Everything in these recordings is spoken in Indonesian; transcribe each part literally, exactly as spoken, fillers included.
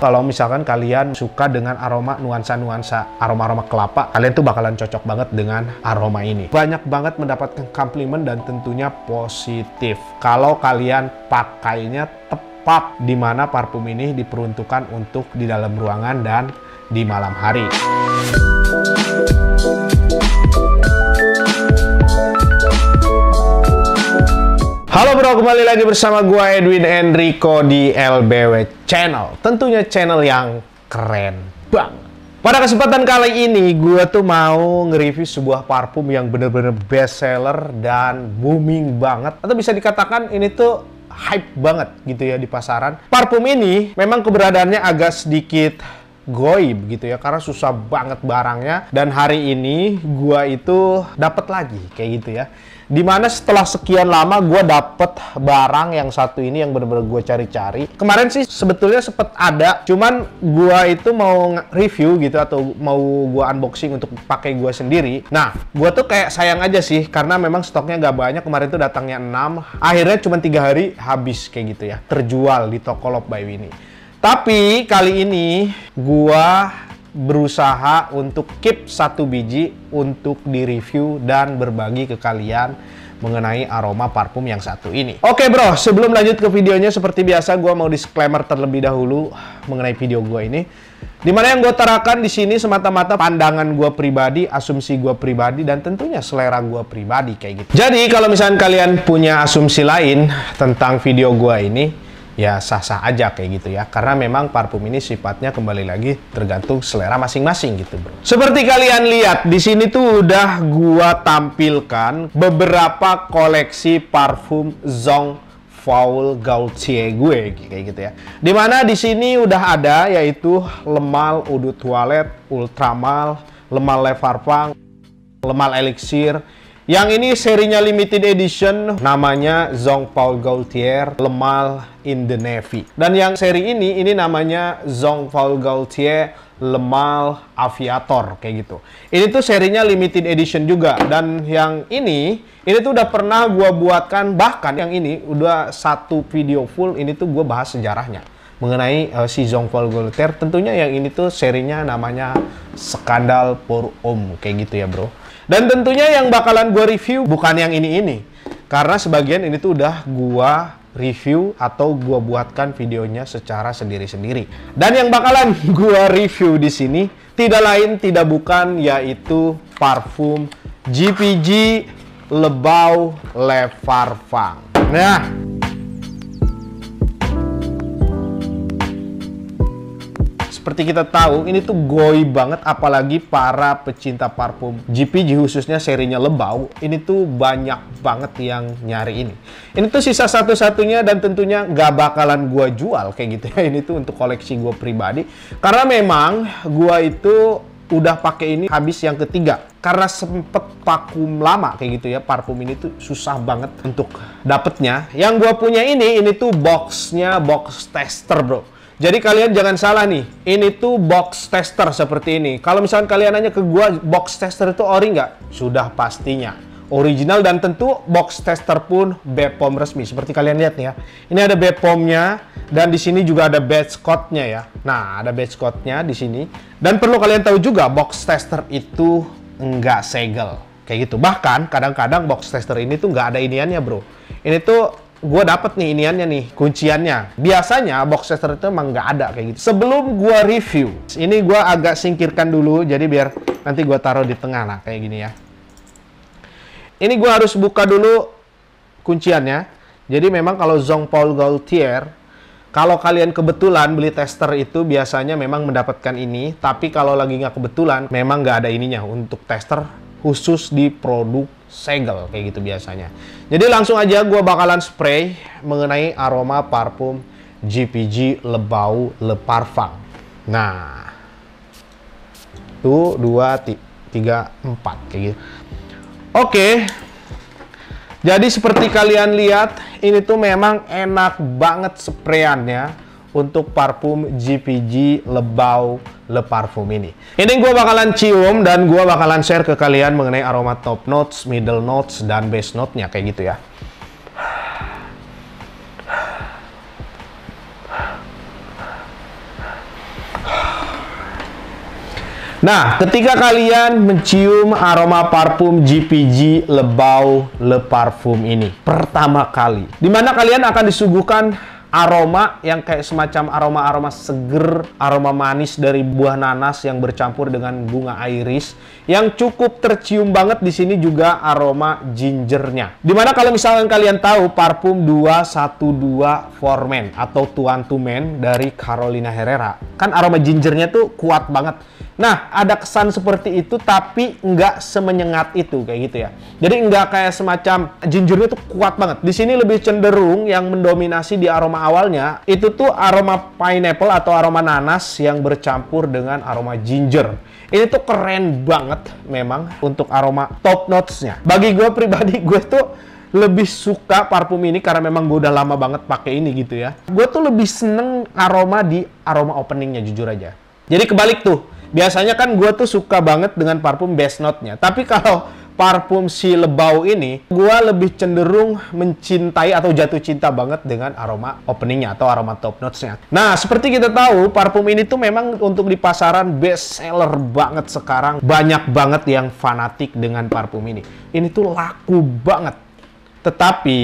Kalau misalkan kalian suka dengan aroma nuansa-nuansa, aroma-aroma kelapa, kalian tuh bakalan cocok banget dengan aroma ini. Banyak banget mendapatkan komplimen dan tentunya positif kalau kalian pakainya tepat, di mana parfum ini diperuntukkan untuk di dalam ruangan dan di malam hari. Halo bro, kembali lagi bersama gua Edwin Enrico di L B W Channel. Tentunya channel yang keren banget. Pada kesempatan kali ini gua tuh mau nge-review sebuah parfum yang bener-bener best seller dan booming banget. Atau bisa dikatakan ini tuh hype banget gitu ya di pasaran. Parfum ini memang keberadaannya agak sedikit goib gitu ya, karena susah banget barangnya. Dan hari ini gua itu dapat lagi kayak gitu ya, dimana setelah sekian lama gua dapet barang yang satu ini yang bener-bener gue cari-cari. Kemarin sih sebetulnya sempet ada, cuman gua itu mau review gitu atau mau gua unboxing untuk pakai gua sendiri. Nah, gua tuh kayak sayang aja sih, karena memang stoknya gak banyak. Kemarin tuh datangnya enam, akhirnya cuma tiga hari habis kayak gitu ya, terjual di toko Love By Winni. Tapi kali ini gua berusaha untuk keep satu biji untuk direview dan berbagi ke kalian mengenai aroma parfum yang satu ini. Oke bro, sebelum lanjut ke videonya, seperti biasa gua mau disclaimer terlebih dahulu mengenai video gua ini. Dimana yang gue tarakan di sini semata-mata pandangan gue pribadi, asumsi gue pribadi, dan tentunya selera gue pribadi kayak gitu. Jadi kalau misalkan kalian punya asumsi lain tentang video gua ini, ya sah-sah aja kayak gitu ya, karena memang parfum ini sifatnya kembali lagi tergantung selera masing-masing gitu bro. Seperti kalian lihat di sini tuh udah gua tampilkan beberapa koleksi parfum Jean Paul Gaultier gue kayak gitu ya. Dimana di sini udah ada yaitu Le Male Eau de Toilette, Ultra Male, Le Male Le Parfum, Le Male Elixir. Yang ini serinya limited edition, namanya Jean Paul Gaultier Le Male in the Navy. Dan yang seri ini, ini namanya Jean Paul Gaultier Le Male Aviator, kayak gitu. Ini tuh serinya limited edition juga. Dan yang ini, ini tuh udah pernah gua buatkan, bahkan yang ini udah satu video full, ini tuh gua bahas sejarahnya mengenai uh, si Jean Paul Gaultier. Tentunya yang ini tuh serinya namanya Scandal pour Homme, kayak gitu ya bro. Dan tentunya yang bakalan gue review bukan yang ini-ini, karena sebagian ini tuh udah gue review atau gue buatkan videonya secara sendiri-sendiri. Dan yang bakalan gue review di sini tidak lain tidak bukan yaitu parfum J P G Le Beau Le Parfum. Nah, seperti kita tahu, ini tuh goy banget, apalagi para pecinta parfum J P G khususnya serinya Le Beau, ini tuh banyak banget yang nyari ini. Ini tuh sisa satu-satunya dan tentunya nggak bakalan gua jual kayak gitu ya. Ini tuh untuk koleksi gua pribadi, karena memang gua itu udah pakai ini habis yang ketiga, karena sempet vakum lama kayak gitu ya. Parfum ini tuh susah banget untuk dapetnya. Yang gua punya ini, ini tuh boxnya box tester bro. Jadi kalian jangan salah nih, ini tuh box tester seperti ini. Kalau misalkan kalian nanya ke gua, box tester itu ori nggak? Sudah pastinya original, dan tentu box tester pun Bepom resmi. Seperti kalian lihat nih ya, ini ada Bepomnya dan di sini juga ada badge code-nya ya. Nah, ada badge code-nya di sini. Dan perlu kalian tahu juga, box tester itu nggak segel kayak gitu. Bahkan kadang-kadang box tester ini tuh nggak ada iniannya bro. Ini tuh gue dapet nih iniannya nih, kunciannya. Biasanya box tester itu emang nggak ada kayak gitu. Sebelum gue review, ini gue agak singkirkan dulu, jadi biar nanti gue taruh di tengah lah kayak gini ya. Ini gue harus buka dulu kunciannya. Jadi memang kalau Jean Paul Gaultier, kalau kalian kebetulan beli tester itu biasanya memang mendapatkan ini. Tapi kalau lagi nggak kebetulan, memang nggak ada ininya untuk tester khusus di produk segel kayak gitu biasanya. Jadi langsung aja gue bakalan spray mengenai aroma parfum J P G Le Beau Le Parfum. Nah, tuh dua tiga empat kayak gitu. Oke, jadi seperti kalian lihat, ini tuh memang enak banget sprayannya untuk parfum J P G Le Beau Le Parfum ini. Ini gue bakalan cium dan gue bakalan share ke kalian mengenai aroma top notes, middle notes, dan base note-nya kayak gitu ya. Nah, ketika kalian mencium aroma parfum J P G Le Beau Le Parfum ini pertama kali, dimana kalian akan disuguhkan aroma yang kayak semacam aroma-aroma seger, aroma manis dari buah nanas yang bercampur dengan bunga iris, yang cukup tercium banget di sini juga aroma gingernya. Dimana kalau misalkan kalian tahu parfum dua satu dua For Men atau two twelve Men dari Carolina Herrera, kan aroma gingernya tuh kuat banget. Nah, ada kesan seperti itu tapi nggak semenyengat itu, kayak gitu ya. Jadi nggak kayak semacam gingernya tuh kuat banget. Di sini lebih cenderung yang mendominasi di aroma awalnya itu tuh aroma pineapple atau aroma nanas yang bercampur dengan aroma ginger. Ini tuh keren banget memang untuk aroma top notes-nya. Bagi gue pribadi, gue tuh lebih suka parfum ini karena memang gue udah lama banget pakai ini gitu ya. Gue tuh lebih seneng aroma di aroma openingnya, jujur aja. Jadi kebalik tuh. Biasanya kan gue tuh suka banget dengan parfum base note-nya. Tapi kalau parfum si Le Beau ini, gue lebih cenderung mencintai atau jatuh cinta banget dengan aroma openingnya atau aroma top notes-nya. Nah, seperti kita tahu, parfum ini tuh memang untuk di pasaran best seller banget sekarang. Banyak banget yang fanatik dengan parfum ini. Ini tuh laku banget. Tetapi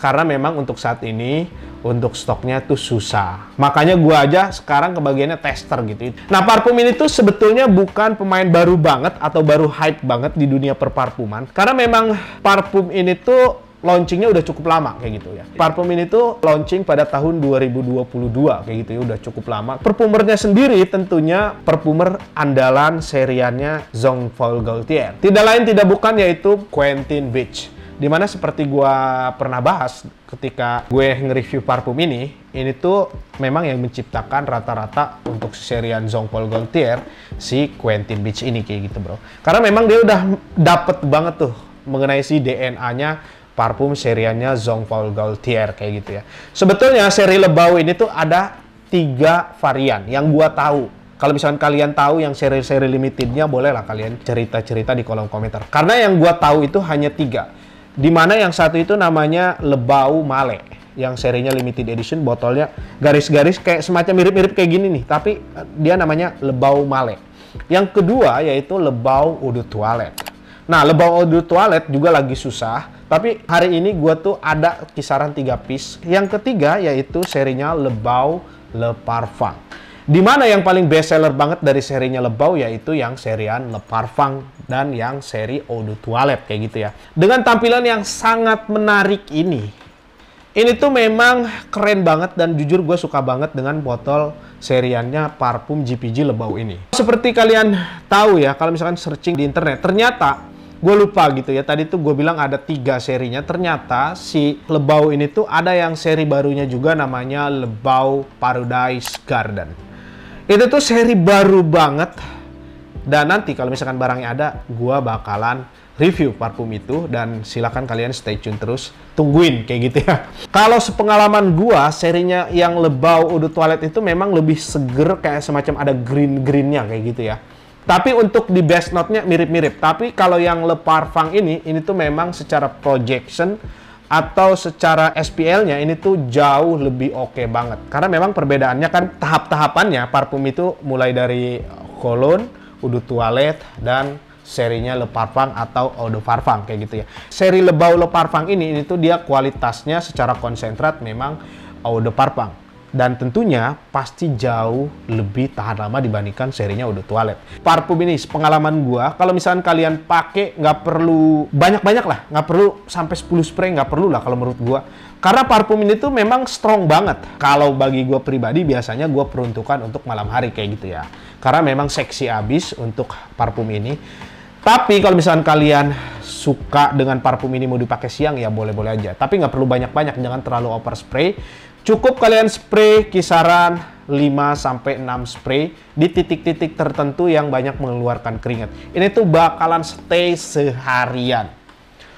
karena memang untuk saat ini, untuk stoknya tuh susah. Makanya gue aja sekarang kebagiannya tester gitu. Nah, parfum ini tuh sebetulnya bukan pemain baru banget atau baru hype banget di dunia perparfuman. Karena memang parfum ini tuh launchingnya udah cukup lama kayak gitu ya. Parfum ini tuh launching pada tahun dua ribu dua puluh dua kayak gitu ya, udah cukup lama. Perfumernya sendiri tentunya perfumer andalan seriannya Jean Paul Gaultier. Tidak lain tidak bukan yaitu Quentin Beach. Dimana seperti gue pernah bahas ketika gue nge-review parfum ini, ini tuh memang yang menciptakan rata-rata untuk serian Jean Paul Gaultier, si Quentin Beach ini kayak gitu bro. Karena memang dia udah dapet banget tuh mengenai si D N A-nya parfum seriannya Jean Paul Gaultier kayak gitu ya. Sebetulnya seri Le Beau ini tuh ada tiga varian yang gue tahu. Kalau misalkan kalian tahu yang seri-seri limitednya, bolehlah kalian cerita-cerita di kolom komentar. Karena yang gue tahu itu hanya tiga. Dimana yang satu itu namanya Le Beau Male, yang serinya limited edition, botolnya garis-garis kayak semacam mirip-mirip kayak gini nih, tapi dia namanya Le Beau Male. Yang kedua yaitu Le Beau Eau de Toilette. Nah, Le Beau Eau de Toilette juga lagi susah, tapi hari ini gue tuh ada kisaran tiga piece. Yang ketiga yaitu serinya Le Beau Le Parfum. Dimana yang paling best seller banget dari serinya Le Beau yaitu yang serian Le Parfum dan yang seri Eau de Toilette kayak gitu ya. Dengan tampilan yang sangat menarik ini, ini tuh memang keren banget dan jujur gue suka banget dengan botol seriannya parfum J P G Le Beau ini. Seperti kalian tahu ya, kalau misalkan searching di internet, ternyata gue lupa gitu ya, tadi tuh gue bilang ada tiga serinya. Ternyata si Le Beau ini tuh ada yang seri barunya juga namanya Le Beau Paradise Garden. Itu tuh seri baru banget. Dan nanti kalau misalkan barangnya ada, gua bakalan review parfum itu. Dan silakan kalian stay tune terus, tungguin kayak gitu ya. Kalau sepengalaman gua, serinya yang Le Beau Eau de Toilette itu memang lebih seger, kayak semacam ada green-greennya kayak gitu ya. Tapi untuk di base note-nya mirip-mirip. Tapi kalau yang Le Parfum ini, ini tuh memang secara projection atau secara S P L-nya ini tuh jauh lebih oke okay banget. Karena memang perbedaannya kan tahap-tahapannya, parfum itu mulai dari Cologne, Eau de Toilette, dan serinya Le Parfum atau Eau de Parfum kayak gitu ya. Seri Le Beau Le Parfum ini, ini tuh dia kualitasnya secara konsentrat memang Eau de Parfum. Dan tentunya pasti jauh lebih tahan lama dibandingkan serinya Eau de Toilette. Parfum ini pengalaman gua, kalau misalkan kalian pakai nggak perlu banyak-banyak lah, nggak perlu sampai sepuluh spray, nggak perlu lah kalau menurut gua. Karena parfum ini tuh memang strong banget. Kalau bagi gua pribadi biasanya gua peruntukan untuk malam hari kayak gitu ya. Karena memang seksi abis untuk parfum ini. Tapi kalau misalkan kalian suka dengan parfum ini mau dipakai siang ya boleh-boleh aja. Tapi nggak perlu banyak-banyak, jangan terlalu overspray. Cukup kalian spray kisaran lima sampai enam spray di titik-titik tertentu yang banyak mengeluarkan keringat. Ini tuh bakalan stay seharian.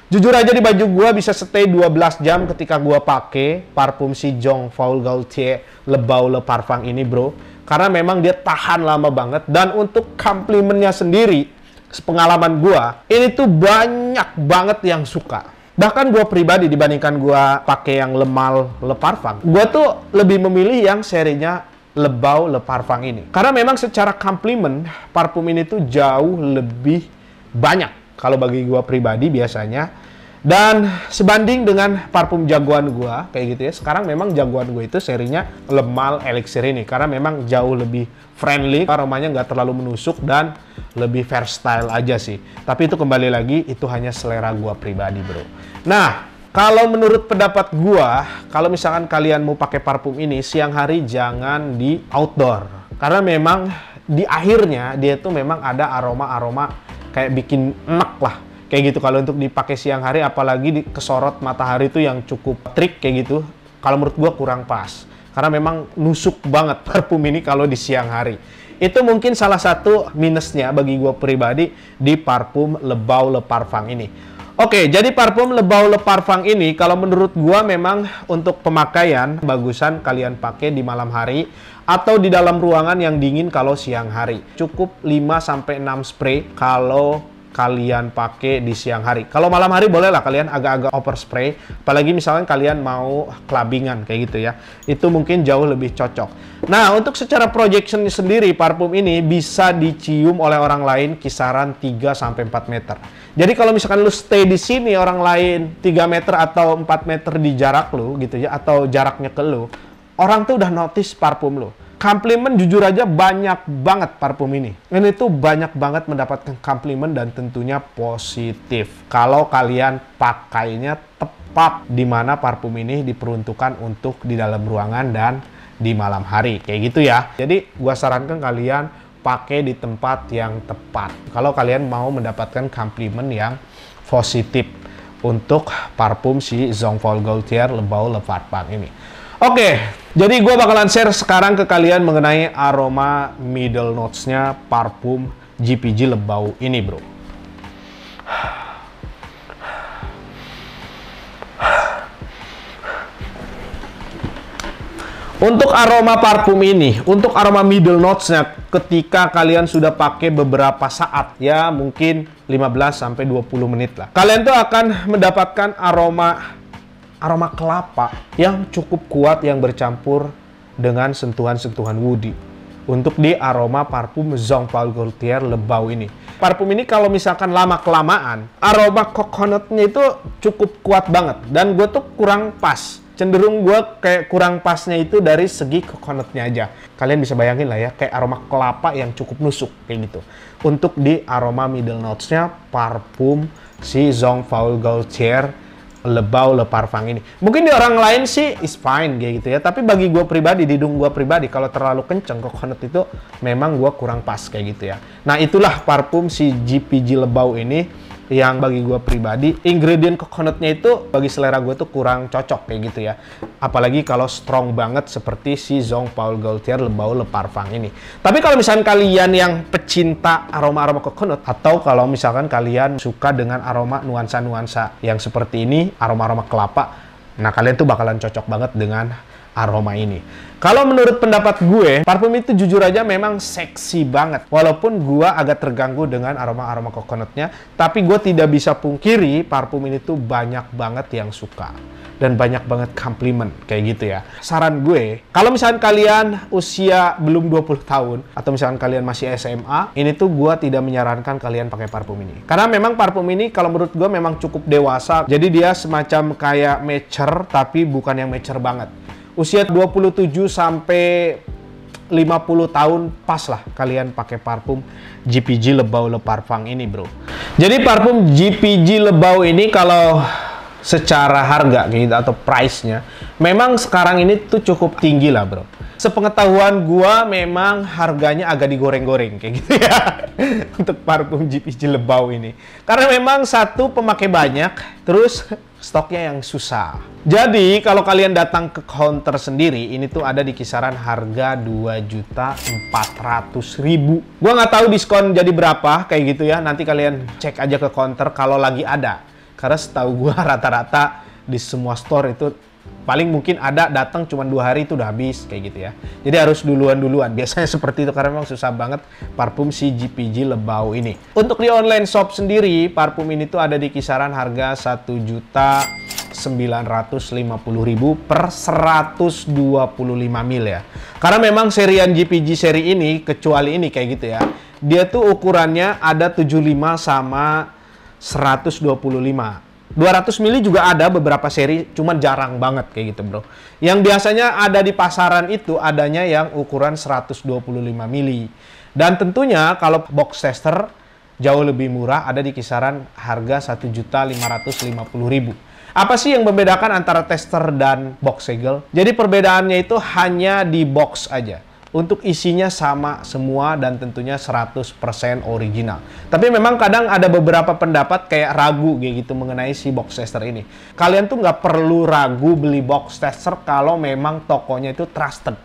Jujur aja di baju gua bisa stay dua belas jam ketika gua pakai parfum si Jean Paul Gaultier Le Beau Le Parfum ini, bro. Karena memang dia tahan lama banget, dan untuk komplimennya sendiri sepengalaman gua, ini tuh banyak banget yang suka. Bahkan gue pribadi dibandingkan gue pakai yang Le Male Le Parfum, gue tuh lebih memilih yang serinya Le Beau Le Parfum ini. Karena memang secara komplimen, parfum ini tuh jauh lebih banyak kalau bagi gua pribadi biasanya. Dan sebanding dengan parfum jagoan gua, kayak gitu ya. Sekarang memang jagoan gua itu serinya Le Male Elixir ini. Karena memang jauh lebih friendly, aromanya nggak terlalu menusuk dan lebih versatile aja sih. Tapi itu kembali lagi, itu hanya selera gua pribadi bro. Nah, kalau menurut pendapat gua, kalau misalkan kalian mau pakai parfum ini, siang hari jangan di outdoor. Karena memang di akhirnya dia tuh memang ada aroma-aroma kayak bikin enek lah. Kayak gitu kalau untuk dipakai siang hari, apalagi di kesorot matahari tuh yang cukup terik kayak gitu. Kalau menurut gua kurang pas. Karena memang nusuk banget parfum ini kalau di siang hari. Itu mungkin salah satu minusnya bagi gua pribadi di parfum Le Beau Le Parfum ini. Oke, jadi parfum Le Beau Le Parfum ini kalau menurut gua memang untuk pemakaian bagusan kalian pakai di malam hari atau di dalam ruangan yang dingin kalau siang hari. Cukup lima sampai enam spray kalau kalian pakai di siang hari. Kalau malam hari bolehlah kalian agak-agak overspray, apalagi misalkan kalian mau clubbingan kayak gitu ya. Itu mungkin jauh lebih cocok. Nah, untuk secara projection sendiri parfum ini bisa dicium oleh orang lain kisaran tiga sampai empat meter. Jadi kalau misalkan lu stay di sini, orang lain tiga meter atau empat meter di jarak lu gitu ya, atau jaraknya ke lu, orang tuh udah notice parfum lu. Komplimen jujur aja banyak banget parfum ini. Ini tuh banyak banget mendapatkan komplimen dan tentunya positif. Kalau kalian pakainya tepat di mana parfum ini diperuntukkan untuk di dalam ruangan dan di malam hari. Kayak gitu ya. Jadi gua sarankan kalian pakai di tempat yang tepat kalau kalian mau mendapatkan komplimen yang positif untuk parfum si Jean Paul Gaultier Le Beau Le Parfum ini. Oke, jadi gue bakalan share sekarang ke kalian mengenai aroma middle notes-nya parfum J P G Le Beau ini bro. Untuk aroma parfum ini, untuk aroma middle notes-nya ketika kalian sudah pakai beberapa saat ya, mungkin lima belas sampai dua puluh menit lah. Kalian tuh akan mendapatkan aroma aroma kelapa yang cukup kuat yang bercampur dengan sentuhan-sentuhan woody. Untuk di aroma parfum Jean Paul Gaultier Le Beau ini. Parfum ini kalau misalkan lama-kelamaan, aroma coconutnya itu cukup kuat banget dan gue tuh kurang pas. Cenderung gue kayak kurang pasnya itu dari segi coconutnya aja. Kalian bisa bayangin lah ya, kayak aroma kelapa yang cukup nusuk, kayak gitu. Untuk di aroma middle notes-nya, parfum si Jean Paul Gaultier Le Beau Le Parfum ini. Mungkin di orang lain sih, is fine, kayak gitu ya. Tapi bagi gue pribadi, di hidung gue pribadi, kalau terlalu kenceng coconut itu, memang gue kurang pas, kayak gitu ya. Nah, itulah parfum si J P G Le Beau ini. Yang bagi gue pribadi, ingredient coconutnya itu bagi selera gue tuh kurang cocok kayak gitu ya. Apalagi kalau strong banget seperti si Jean Paul Gaultier Le Beau Le Parfum ini. Tapi kalau misalkan kalian yang pecinta aroma-aroma coconut, atau kalau misalkan kalian suka dengan aroma nuansa-nuansa yang seperti ini, aroma-aroma kelapa, nah kalian tuh bakalan cocok banget dengan aroma ini. Kalau menurut pendapat gue, parfum itu jujur aja memang seksi banget. Walaupun gue agak terganggu dengan aroma-aroma coconutnya, tapi gue tidak bisa pungkiri parfum ini tuh banyak banget yang suka. Dan banyak banget komplimen, kayak gitu ya. Saran gue, kalau misalkan kalian usia belum dua puluh tahun, atau misalkan kalian masih S M A, ini tuh gue tidak menyarankan kalian pakai parfum ini. Karena memang parfum ini kalau menurut gue memang cukup dewasa. Jadi dia semacam kayak mature, tapi bukan yang mature banget. Usia dua puluh tujuh sampai lima puluh tahun pas lah kalian pakai parfum J P G Le Beau Le Parfum ini bro. Jadi parfum J P G Le Beau ini kalau secara harga gitu atau price-nya memang sekarang ini tuh cukup tinggi lah bro. Sepengetahuan gua memang harganya agak digoreng-goreng kayak gitu ya untuk parfum J P G Le Beau ini. Karena memang satu pemakai banyak, terus stoknya yang susah. Jadi kalau kalian datang ke counter sendiri, ini tuh ada di kisaran harga dua juta empat ratus ribu. Gua nggak tahu diskon jadi berapa kayak gitu ya. Nanti kalian cek aja ke counter kalau lagi ada. Karena setahu gua rata-rata di semua store itu paling mungkin ada datang cuma dua hari itu udah habis kayak gitu ya. Jadi harus duluan-duluan. Biasanya seperti itu karena memang susah banget parfum si J P G Le Beau ini. Untuk di online shop sendiri, parfum ini tuh ada di kisaran harga satu juta sembilan ratus sembilan ratus lima puluh ribu rupiah per seratus dua puluh lima mili ya. Karena memang serian J P G seri ini, kecuali ini kayak gitu ya, dia tuh ukurannya ada tujuh puluh lima sama seratus dua puluh lima. dua ratus mili juga ada beberapa seri, cuman jarang banget kayak gitu bro. Yang biasanya ada di pasaran itu adanya yang ukuran seratus dua puluh lima mili. Dan tentunya kalau box tester jauh lebih murah, ada di kisaran harga satu juta lima ratus lima puluh ribu. Apa sih yang membedakan antara tester dan box segel? Jadi perbedaannya itu hanya di box aja. Untuk isinya sama semua dan tentunya seratus persen original. Tapi memang kadang ada beberapa pendapat kayak ragu kayak gitu mengenai si box tester ini. Kalian tuh nggak perlu ragu beli box tester kalau memang tokonya itu trusted,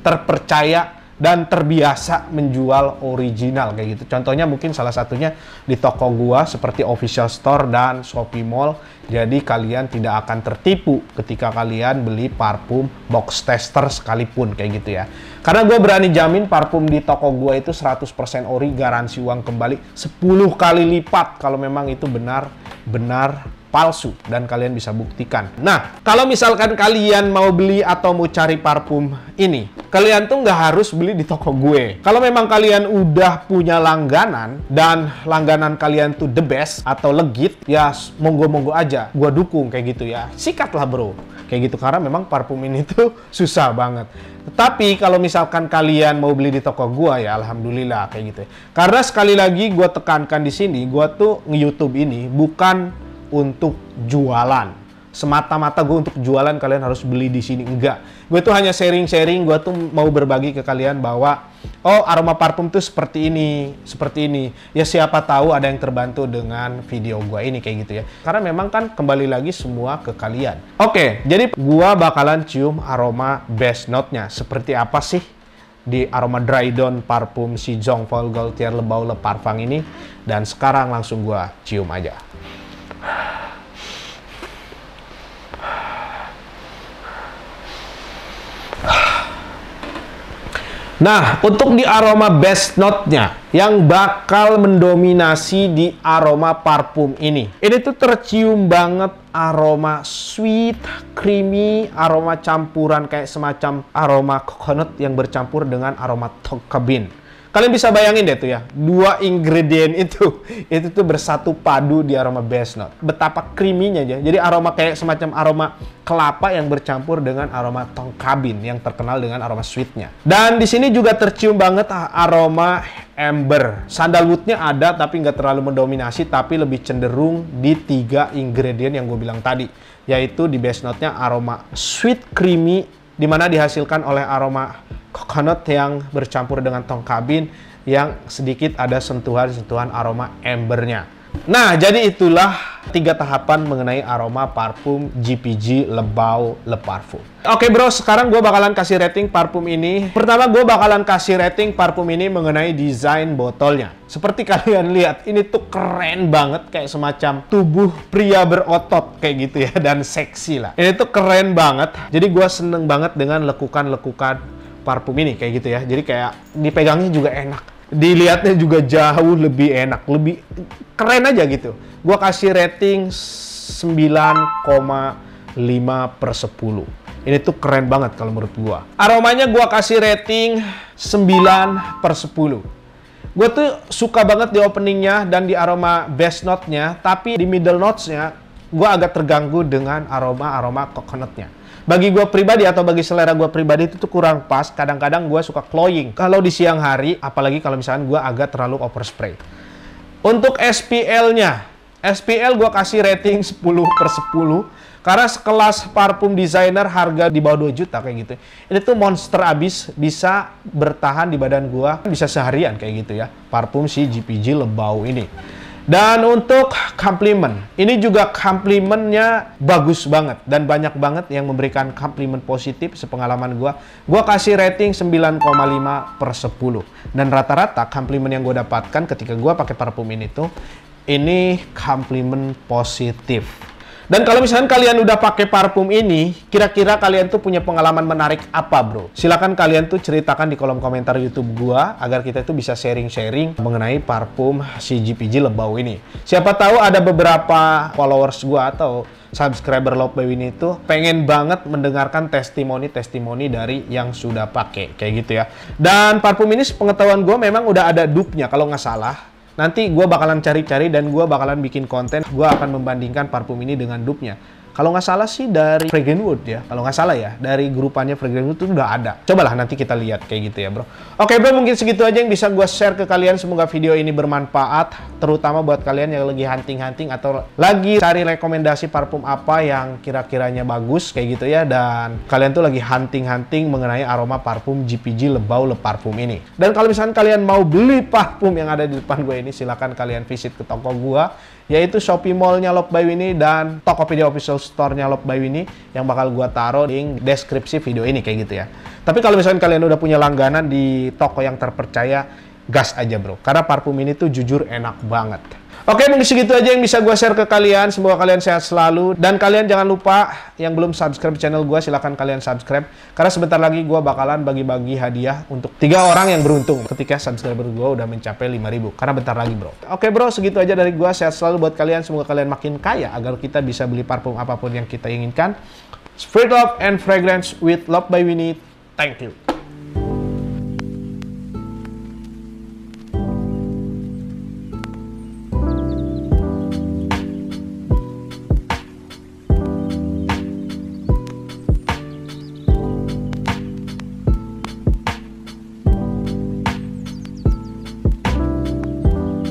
terpercaya, dan terbiasa menjual original kayak gitu. Contohnya mungkin salah satunya di toko gua seperti Official Store dan Shopee Mall. Jadi kalian tidak akan tertipu ketika kalian beli parfum box tester sekalipun kayak gitu ya. Karena gue berani jamin parfum di toko gue itu seratus persen ori, garansi uang kembali sepuluh kali lipat kalau memang itu benar-benar palsu dan kalian bisa buktikan. Nah, kalau misalkan kalian mau beli atau mau cari parfum ini, kalian tuh nggak harus beli di toko gue. Kalau memang kalian udah punya langganan dan langganan kalian tuh the best atau legit, ya monggo-monggo aja, gue dukung kayak gitu ya. Sikatlah bro, kayak gitu, karena memang parfum ini tuh susah banget. Tapi kalau misalkan kalian mau beli di toko gua ya alhamdulillah kayak gitu. Karena sekali lagi gua tekankan di sini, gua tuh nge-YouTube ini bukan untuk jualan semata-mata. Gue untuk jualan kalian harus beli di sini, enggak. Gue tuh hanya sharing-sharing, gue tuh mau berbagi ke kalian bahwa oh aroma parfum tuh seperti ini, seperti ini. Ya siapa tahu ada yang terbantu dengan video gue ini kayak gitu ya. Karena memang kan kembali lagi semua ke kalian. Oke, jadi gue bakalan cium aroma best note-nya. Seperti apa sih di aroma dry down parfum si Jean Paul Gaultier Le Beau Le Parfum ini. Dan sekarang langsung gue cium aja. Nah, untuk di aroma best note-nya yang bakal mendominasi di aroma parfum ini, ini tuh tercium banget aroma sweet, creamy, aroma campuran kayak semacam aroma coconut yang bercampur dengan aroma coca bean. Kalian bisa bayangin deh tuh ya, dua ingredient itu, itu tuh bersatu padu di aroma best note. Betapa creamy-nya aja. Jadi aroma kayak semacam aroma kelapa yang bercampur dengan aroma coca bean yang terkenal dengan aroma sweet-nya. Dan di sini juga tercium banget aroma amber. Sandalwood-nya ada tapi nggak terlalu mendominasi, tapi lebih cenderung di tiga ingredient yang gue bilang tadi. Yaitu di best note-nya aroma sweet creamy, dimana dihasilkan oleh aroma coconut yang bercampur dengan coca bean yang sedikit ada sentuhan-sentuhan aroma ambernya. Nah, jadi itulah tiga tahapan mengenai aroma parfum J P G Le Beau Le Parfum. Oke bro, sekarang gue bakalan kasih rating parfum ini. Pertama, gue bakalan kasih rating parfum ini mengenai desain botolnya. Seperti kalian lihat, ini tuh keren banget, kayak semacam tubuh pria berotot kayak gitu ya, dan seksi lah. Ini tuh keren banget. Jadi gue seneng banget dengan lekukan-lekukan parfum ini kayak gitu ya. Jadi kayak dipegangnya juga enak, dilihatnya juga jauh lebih enak, lebih keren aja gitu. Gua kasih rating sembilan koma lima per sepuluh. Ini tuh keren banget kalau menurut gua. Aromanya gua kasih rating sembilan per sepuluh. Gua tuh suka banget di openingnya dan di aroma best note-nya, tapi di middle notes-nya gua agak terganggu dengan aroma-aroma coconut-nya. Bagi gue pribadi atau bagi selera gue pribadi itu tuh kurang pas. Kadang-kadang gue suka cloying kalau di siang hari, apalagi kalau misalkan gue agak terlalu overspray. Untuk S P L-nya, S P L gue kasih rating sepuluh per sepuluh. Karena sekelas parfum desainer harga di bawah dua juta kayak gitu, ini tuh monster abis, bisa bertahan di badan gue, bisa seharian kayak gitu ya, parfum si J P G Le Beau ini. Dan untuk komplimen, ini juga komplimennya bagus banget dan banyak banget yang memberikan komplimen positif sepengalaman gua. Gua kasih rating sembilan koma lima per sepuluh. Dan rata-rata komplimen yang gua dapatkan ketika gua pakai parfum ini tuh, ini komplimen positif. Dan kalau misalkan kalian udah pakai parfum ini, kira-kira kalian tuh punya pengalaman menarik apa, bro? Silahkan kalian tuh ceritakan di kolom komentar YouTube gua, agar kita tuh bisa sharing-sharing mengenai parfum si J P G Le Beau ini. Siapa tahu ada beberapa followers gua atau subscriber Love By Winni itu pengen banget mendengarkan testimoni-testimoni dari yang sudah pakai, kayak gitu ya. Dan parfum ini sepengetahuan gue memang udah ada dupe-nya kalau nggak salah. Nanti gue bakalan cari-cari dan gue bakalan bikin konten. Gue akan membandingkan parfum ini dengan dupe-nya. Kalau nggak salah sih dari Fragrant Wood ya. Kalau nggak salah ya, dari grupannya Fragrant Wood itu udah ada. Cobalah nanti kita lihat kayak gitu ya, bro. Oke bro, mungkin segitu aja yang bisa gue share ke kalian. Semoga video ini bermanfaat. Terutama buat kalian yang lagi hunting-hunting atau lagi cari rekomendasi parfum apa yang kira-kiranya bagus kayak gitu ya. Dan kalian tuh lagi hunting-hunting mengenai aroma parfum J P G Le Beau Le Parfum ini. Dan kalau misalkan kalian mau beli parfum yang ada di depan gue ini, silahkan kalian visit ke toko gue, yaitu Shopee Mall-nya Love By Winni dan Tokopedia Official Store-nya Love By Winni yang bakal gua taruh di deskripsi video ini kayak gitu ya. Tapi kalau misalkan kalian udah punya langganan di toko yang terpercaya, gas aja bro, karena parfum ini tuh jujur enak banget. Oke, mungkin segitu aja yang bisa gua share ke kalian. Semoga kalian sehat selalu dan kalian jangan lupa yang belum subscribe channel gua, silahkan kalian subscribe karena sebentar lagi gua bakalan bagi-bagi hadiah untuk tiga orang yang beruntung ketika subscriber gua udah mencapai lima ribu, karena bentar lagi bro. Oke bro, segitu aja dari gua. Sehat selalu buat kalian, semoga kalian makin kaya agar kita bisa beli parfum apapun yang kita inginkan. Spread love and fragrance with Love By Winni. Thank you.